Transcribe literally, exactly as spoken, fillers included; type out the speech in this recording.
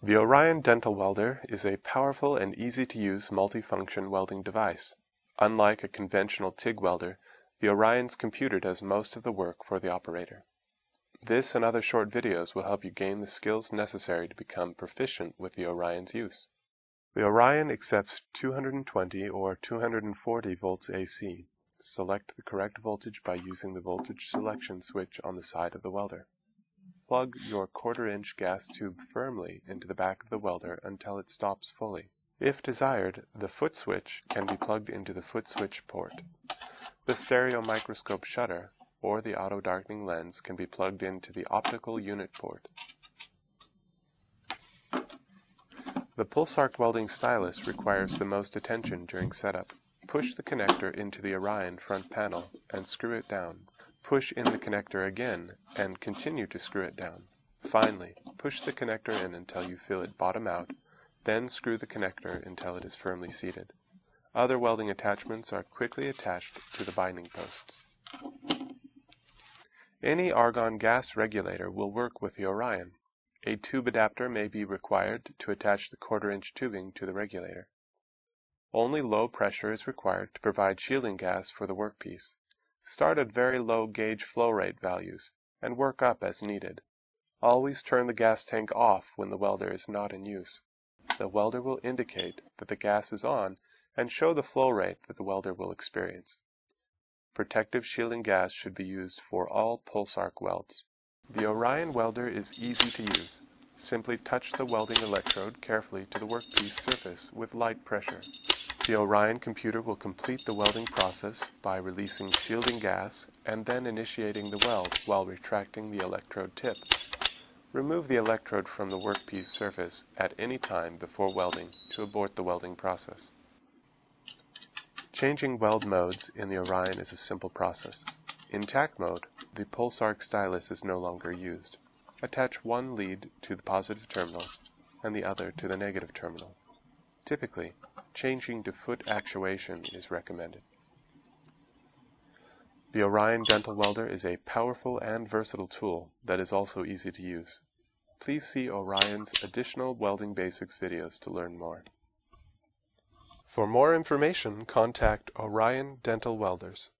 The Orion Dental Welder is a powerful and easy-to-use multifunction welding device. Unlike a conventional TIG welder, the Orion's computer does most of the work for the operator. This and other short videos will help you gain the skills necessary to become proficient with the Orion's use. The Orion accepts two hundred twenty or two hundred forty volts A C. Select the correct voltage by using the voltage selection switch on the side of the welder. Plug your quarter-inch gas tube firmly into the back of the welder until it stops fully. If desired, the foot switch can be plugged into the foot switch port. The stereo microscope shutter or the auto-darkening lens can be plugged into the optical unit port. The PulseArc welding stylus requires the most attention during setup. Push the connector into the Orion front panel and screw it down. Push in the connector again and continue to screw it down. Finally, push the connector in until you feel it bottom out, then screw the connector until it is firmly seated. Other welding attachments are quickly attached to the binding posts. Any argon gas regulator will work with the Orion. A tube adapter may be required to attach the quarter-inch tubing to the regulator. Only low pressure is required to provide shielding gas for the workpiece. Start at very low gauge flow rate values and work up as needed. Always turn the gas tank off when the welder is not in use. The welder will indicate that the gas is on and show the flow rate that the welder will experience. Protective shielding gas should be used for all PulseArc welds. The Orion welder is easy to use. Simply touch the welding electrode carefully to the workpiece surface with light pressure. The Orion computer will complete the welding process by releasing shielding gas and then initiating the weld while retracting the electrode tip. Remove the electrode from the workpiece surface at any time before welding to abort the welding process. Changing weld modes in the Orion is a simple process. In tack mode, the PulseArc stylus is no longer used. Attach one lead to the positive terminal and the other to the negative terminal. Typically, changing to foot actuation is recommended. The Orion Dental Welder is a powerful and versatile tool that is also easy to use. Please see Orion's additional welding basics videos to learn more. For more information, contact Orion Dental Welders.